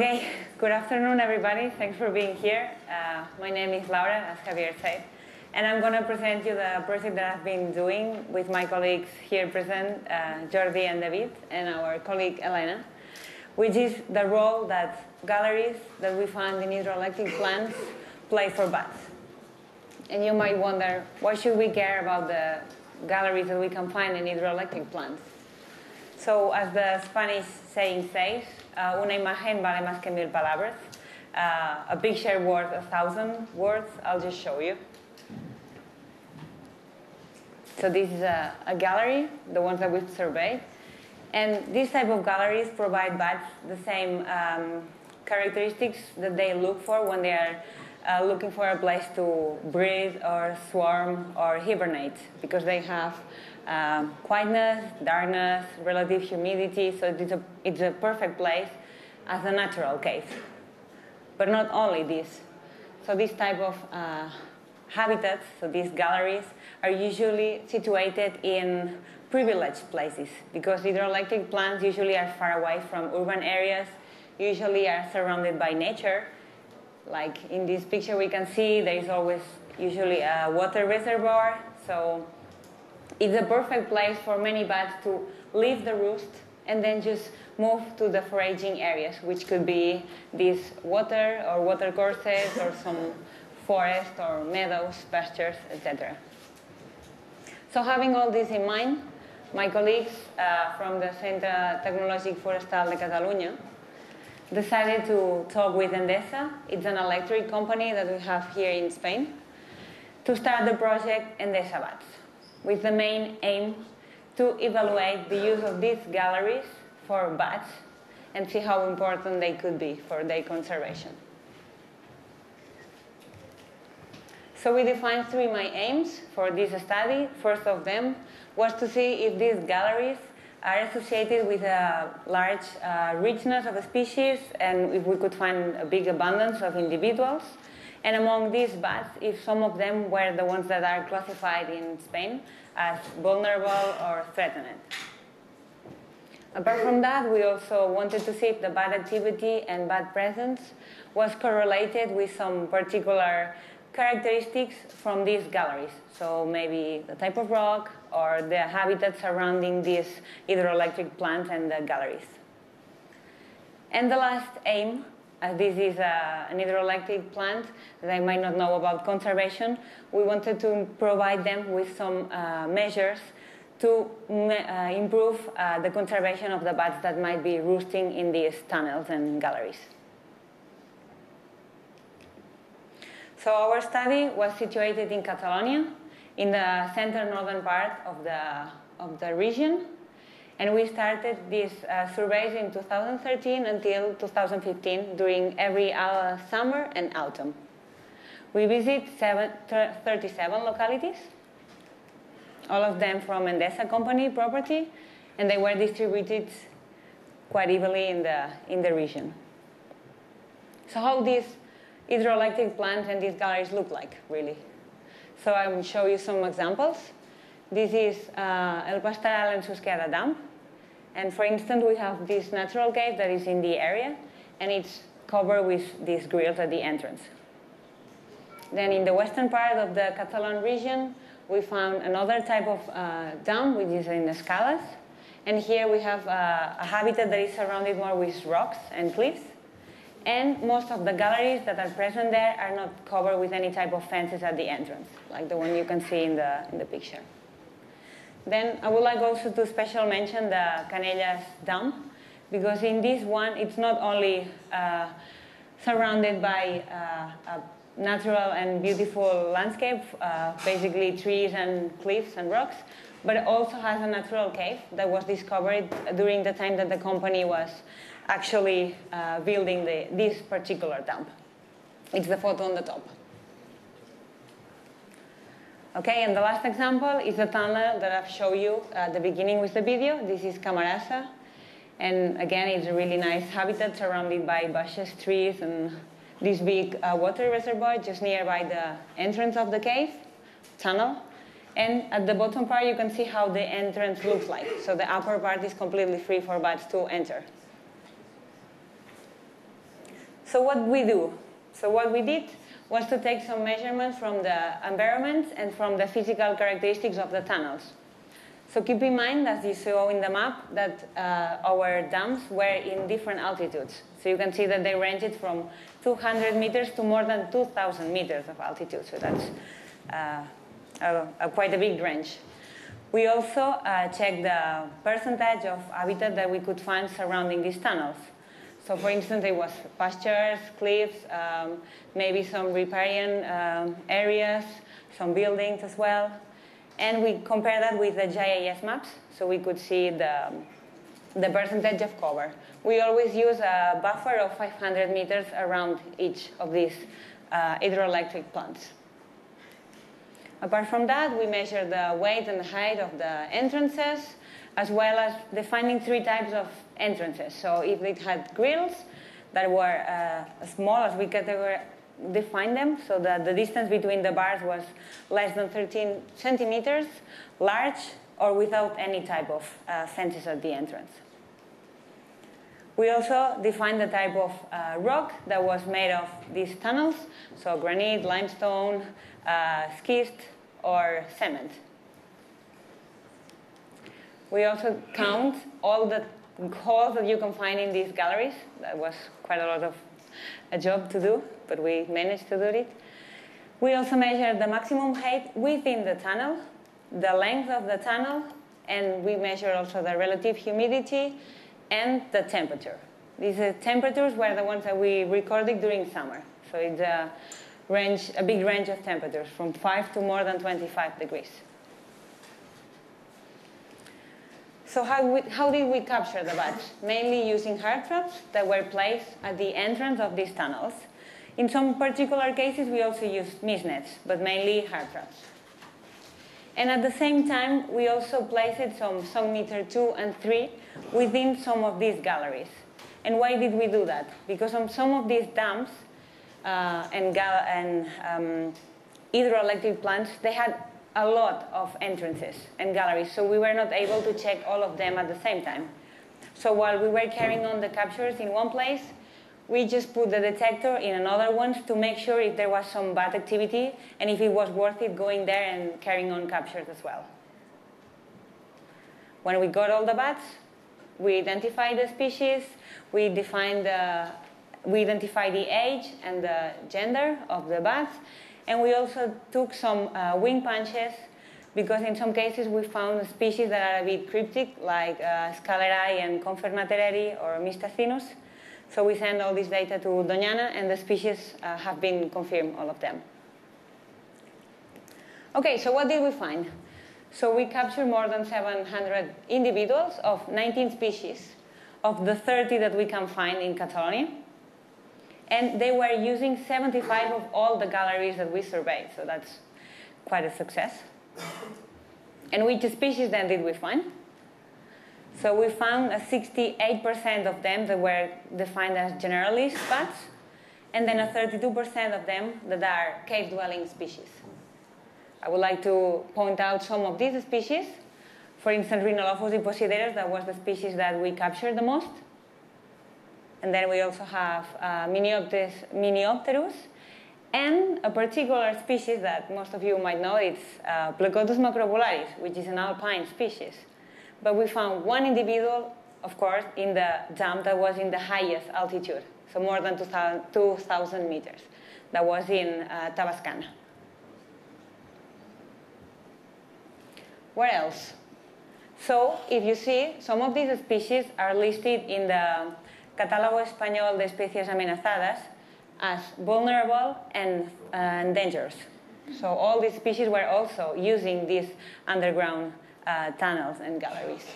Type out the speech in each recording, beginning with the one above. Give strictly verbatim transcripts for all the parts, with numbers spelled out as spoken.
Okay, good afternoon, everybody. Thanks for being here. Uh, my name is Laura, as Javier said, and I'm going to present you the project that I've been doing with my colleagues here present, uh, Jordi and David, and our colleague Elena, which is the role that galleries that we find in hydroelectric plants play for bats. And you might wonder, why should we care about the galleries that we can find in hydroelectric plants? So, as the Spanish saying says, uh, una imagen vale más que mil palabras. Uh, a picture worth a thousand words. I'll just show you. So this is a, a gallery, the ones that we've surveyed. And these type of galleries provide bats the same um, characteristics that they look for when they are uh, looking for a place to breed or swarm or hibernate, because they have Um, quietness, darkness, relative humidity, so it's a, it's a perfect place as a natural cave. But not only this. So this type of uh, habitats, so these galleries, are usually situated in privileged places, because hydroelectric plants usually are far away from urban areas, usually are surrounded by nature. Like in this picture we can see, there is always usually a water reservoir, so it's a perfect place for many bats to leave the roost and then just move to the foraging areas, which could be these water or water courses or some forest or meadows, pastures, et cetera. So having all this in mind, my colleagues uh, from the Centre Tecnològic Forestal de Catalunya decided to talk with Endesa. It's an electric company that we have here in Spain, to start the project Endesa Bats, with the main aim to evaluate the use of these galleries for bats and see how important they could be for their conservation. So we defined three main aims for this study. First of them was to see if these galleries are associated with a large uh, richness of species and if we could find a big abundance of individuals. And among these bats, if some of them were the ones that are classified in Spain as vulnerable or threatened. Apart from that, we also wanted to see if the bat activity and bat presence was correlated with some particular characteristics from these galleries. So maybe the type of rock or the habitat surrounding these hydroelectric plants and the galleries. And the last aim, as this is a, an hydroelectric plant that I might not know about conservation, we wanted to provide them with some uh, measures to me uh, improve uh, the conservation of the bats that might be roosting in these tunnels and galleries. So our study was situated in Catalonia, in the central northern part of the, of the region. And we started these uh, surveys in two thousand thirteen until two thousand fifteen, during every uh, summer and autumn. We visit thirty-seven localities, all of them from Endesa company property, and they were distributed quite evenly in the, in the region. So how these hydroelectric plants and these galleries look like, really. So I will show you some examples. This is uh, El Pastel and Susquea dam. And for instance, we have this natural cave that is in the area, and it's covered with these grills at the entrance. Then in the western part of the Catalan region, we found another type of uh, dam, which is in the Scalas. And here we have uh, a habitat that is surrounded more with rocks and cliffs. And most of the galleries that are present there are not covered with any type of fences at the entrance, like the one you can see in the, in the picture. Then I would like also to special mention the Canellas dam, because in this one it's not only uh, surrounded by uh, a natural and beautiful landscape, uh, basically trees and cliffs and rocks, but it also has a natural cave that was discovered during the time that the company was actually uh, building the, this particular dam. It's the photo on the top. Okay, and the last example is the tunnel that I've shown you at the beginning with the video. This is Camarasa, and again, it's a really nice habitat surrounded by bushes, trees, and this big uh, water reservoir just nearby the entrance of the cave, tunnel. And at the bottom part, you can see how the entrance looks like. So the upper part is completely free for bats to enter. So what we do? So what we did was to take some measurements from the environment and from the physical characteristics of the tunnels. So keep in mind, as you saw in the map, that uh, our dams were in different altitudes. So you can see that they ranged from two hundred meters to more than two thousand meters of altitude. So that's uh, a, a quite a big range. We also uh, checked the percentage of habitat that we could find surrounding these tunnels. So for instance, there was pastures, cliffs, um, maybe some riparian um, areas, some buildings as well. And we compared that with the G I S maps, so we could see the, the percentage of cover. We always use a buffer of five hundred meters around each of these uh, hydroelectric plants. Apart from that, we measure the weight and height of the entrances, as well as defining three types of entrances. So if it had grills that were uh, as small as we categorize, define them, so that the distance between the bars was less than thirteen centimeters, large or without any type of uh, fences at the entrance. We also defined the type of uh, rock that was made of these tunnels, so granite, limestone, uh, schist or cement. We also count all the holes that you can find in these galleries. That was quite a lot of a job to do, but we managed to do it. We also measured the maximum height within the tunnel, the length of the tunnel, and we measured also the relative humidity and the temperature. These uh, temperatures were the ones that we recorded during summer. So it's a, range, a big range of temperatures, from five to more than twenty-five degrees. So how, we, how did we capture the bats? Mainly using hard traps that were placed at the entrance of these tunnels. In some particular cases, we also used mist nets, but mainly hard traps. And at the same time, we also placed some, some meter two and three within some of these galleries. And why did we do that? Because on some of these dams uh, and, and um, hydroelectric plants, they had a lot of entrances and galleries, so we were not able to check all of them at the same time. So while we were carrying on the captures in one place, we just put the detector in another one to make sure if there was some bat activity and if it was worth it going there and carrying on captures as well. When we got all the bats, we identified the species, we defined the, we identified the age and the gender of the bats, and we also took some uh, wing punches, because in some cases we found species that are a bit cryptic, like uh, Scalerae and Confermatereri or Mystacinus. So we send all this data to Doñana, and the species uh, have been confirmed, all of them. Okay, so what did we find? So we captured more than seven hundred individuals of nineteen species of the thirty that we can find in Catalonia. And they were using seventy-five of all the galleries that we surveyed, so that's quite a success. And which species then did we find? So we found sixty-eight percent of them that were defined as generalist bats, and then a thirty-two percent of them that are cave-dwelling species. I would like to point out some of these species. For instance, Rhinolophus hipposideros, that was the species that we captured the most. And then we also have uh, Miniopterus, Miniopterus, and a particular species that most of you might know, it's uh, Plecotus macrobularis, which is an alpine species. But we found one individual, of course, in the dam that was in the highest altitude, so more than two thousand meters, that was in uh, Tabascana. What else? So, if you see, some of these species are listed in the Catálogo Español de Especies Amenazadas as vulnerable and uh, endangered. So all these species were also using these underground uh, tunnels and galleries.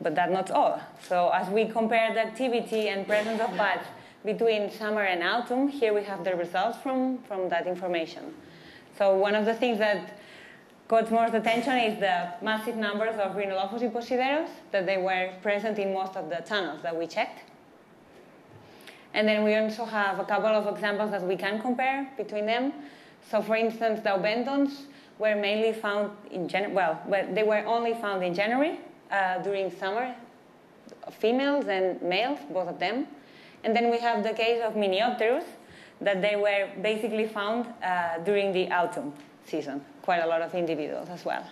But that's not all. So as we compare the activity and presence of bats between summer and autumn, here we have the results from, from that information. So one of the things that what's most attention is the massive numbers of Rhinolophus hipposideros, that they were present in most of the tunnels that we checked. And then we also have a couple of examples that we can compare between them. So for instance, Daubenton's were mainly found in January, well, but they were only found in January uh, during summer, females and males, both of them. And then we have the case of Miniopterus, that they were basically found uh, during the autumn season, quite a lot of individuals as well.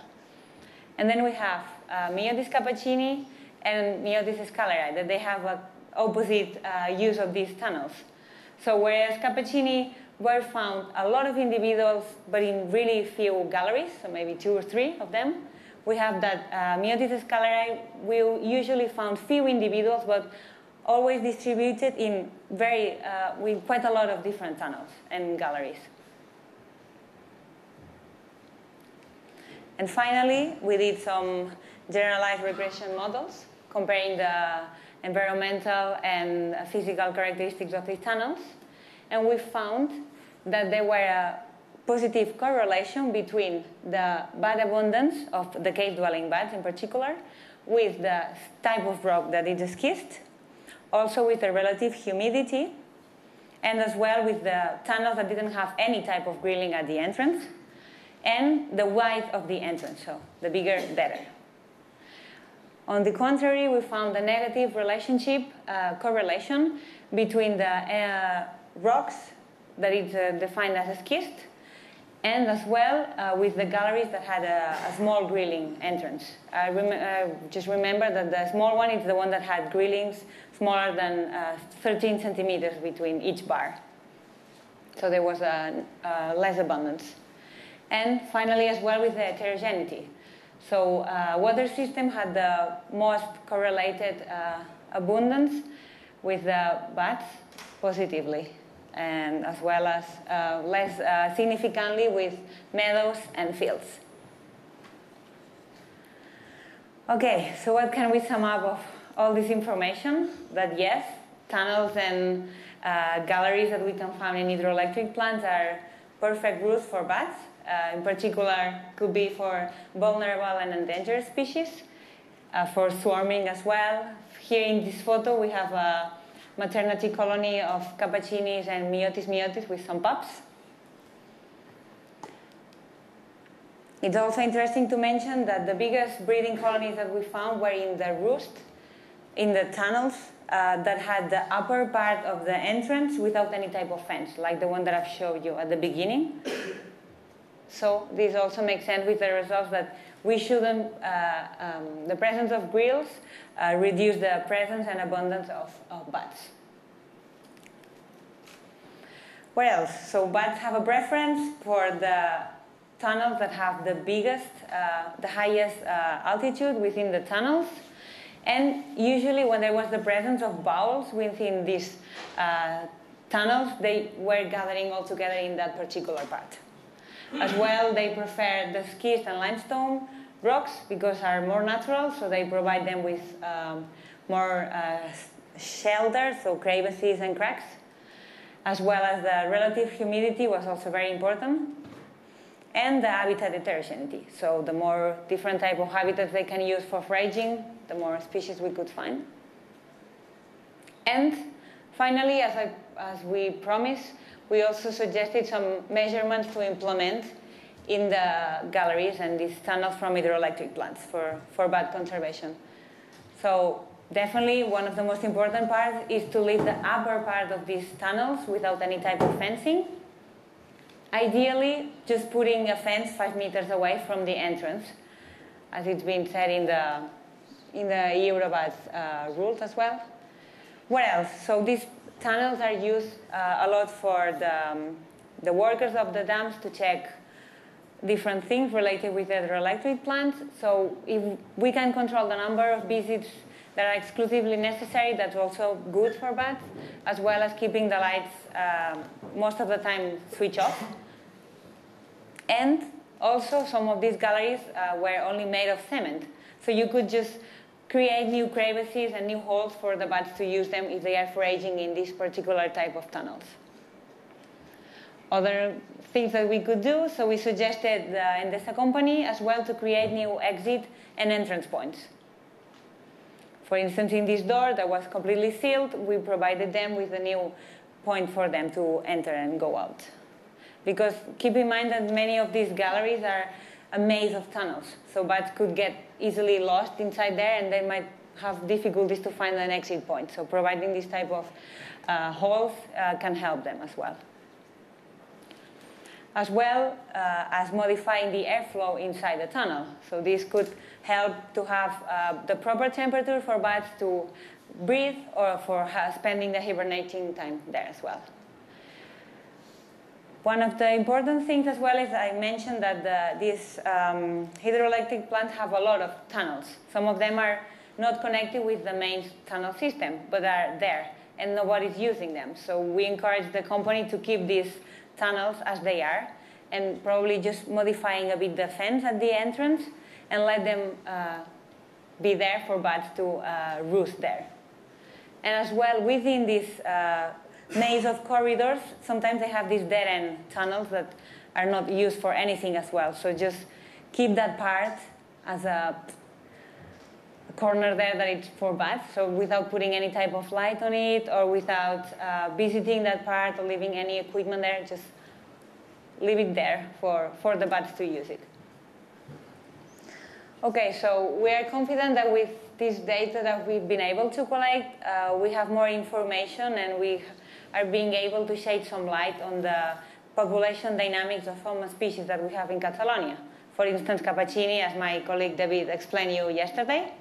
And then we have uh, Myotis capaccinii and Myotis Scalerae, that they have an opposite uh, use of these tunnels. So whereas capaccinii were found a lot of individuals, but in really few galleries, so maybe two or three of them, we have that uh, Myotis Scalerae will usually found few individuals, but always distributed in very, uh, with quite a lot of different tunnels and galleries. And finally, we did some generalized regression models comparing the environmental and physical characteristics of these tunnels. And we found that there were a positive correlation between the bat abundance of the cave-dwelling bats in particular with the type of rock that it is schist, also with the relative humidity, and as well with the tunnels that didn't have any type of grilling at the entrance, and the width of the entrance, so the bigger, better. On the contrary, we found a negative relationship, uh, correlation, between the uh, rocks that is uh, defined as a schist, and as well uh, with the galleries that had a, a small grilling entrance. I rem uh, just remember that the small one is the one that had grillings smaller than uh, thirteen centimeters between each bar. So there was a, a less abundance. And finally, as well with the heterogeneity. So uh, water system had the most correlated uh, abundance with the bats positively, and as well as uh, less uh, significantly with meadows and fields. Okay, so what can we sum up of all this information? That yes, tunnels and uh, galleries that we can find in hydroelectric plants are perfect routes for bats, uh, in particular could be for vulnerable and endangered species, uh, for swarming as well. Here in this photo we have a maternity colony of capacinis and Myotis Miotis with some pups. It's also interesting to mention that the biggest breeding colonies that we found were in the roost, in the tunnels uh, that had the upper part of the entrance without any type of fence, like the one that I've showed you at the beginning. So this also makes sense with the results that we shouldn't, uh, um, the presence of grills uh, reduce the presence and abundance of, of bats. What else? So bats have a preference for the tunnels that have the biggest, uh, the highest uh, altitude within the tunnels. And usually when there was the presence of bowels within these uh, tunnels, they were gathering all together in that particular part. As well, they prefer the schist and limestone rocks because are more natural, so they provide them with um, more uh, shelter, so crevices and cracks, as well as the relative humidity was also very important, and the habitat heterogeneity. So the more different type of habitats they can use for foraging, the more species we could find. And finally, as, I, as we promised, we also suggested some measurements to implement in the galleries and these tunnels from hydroelectric plants for, for bat conservation. So definitely one of the most important parts is to leave the upper part of these tunnels without any type of fencing. Ideally, just putting a fence five meters away from the entrance, as it's been said in the, in the Eurobats uh, rules as well. What else? So these tunnels are used uh, a lot for the, um, the workers of the dams to check different things related with hydroelectric plants. So if we can control the number of visits that are exclusively necessary, that's also good for bats, as well as keeping the lights uh, most of the time switch off. And also some of these galleries uh, were only made of cement, so you could just create new crevices and new holes for the bats to use them if they are foraging in this particular type of tunnels. Other things that we could do, so we suggested the Endesa company as well to create new exit and entrance points. For instance, in this door that was completely sealed, we provided them with a new point for them to enter and go out. Because keep in mind that many of these galleries are a maze of tunnels, so bats could get easily lost inside there and they might have difficulties to find an exit point. So providing this type of uh, holes uh, can help them as well. As well uh, as modifying the airflow inside the tunnel. So this could help to have uh, the proper temperature for bats to breathe or for uh, spending the hibernating time there as well. One of the important things as well is I mentioned that the, these um, hydroelectric plants have a lot of tunnels. Some of them are not connected with the main tunnel system, but are there, and nobody's using them. So we encourage the company to keep these tunnels as they are, and probably just modifying a bit the fence at the entrance and let them uh, be there for bats to uh, roost there. And as well, within these uh, maze of corridors, sometimes they have these dead-end tunnels that are not used for anything as well. So just keep that part as a corner there that it's for bats, so without putting any type of light on it or without uh, visiting that part or leaving any equipment there, just leave it there for, for the bats to use it. Okay, so we are confident that with this data that we've been able to collect, uh, we have more information and we are being able to shed some light on the population dynamics of some species that we have in Catalonia. For instance, capaccinii, as my colleague David explained you yesterday.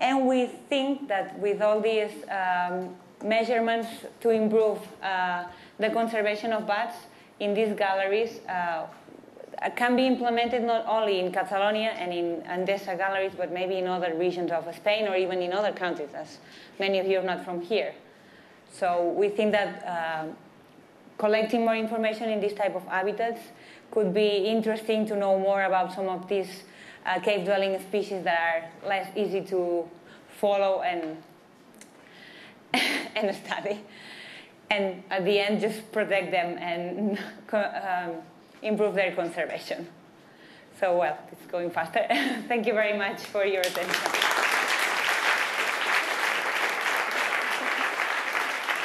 And we think that with all these um, measurements to improve uh, the conservation of bats in these galleries uh, can be implemented not only in Catalonia and in Endesa galleries, but maybe in other regions of Spain or even in other countries, as many of you are not from here. So we think that uh, collecting more information in this type of habitats could be interesting to know more about some of these Uh, cave-dwelling species that are less easy to follow and, and study. And at the end, just protect them and um, improve their conservation. So, well, it's going faster. Thank you very much for your attention.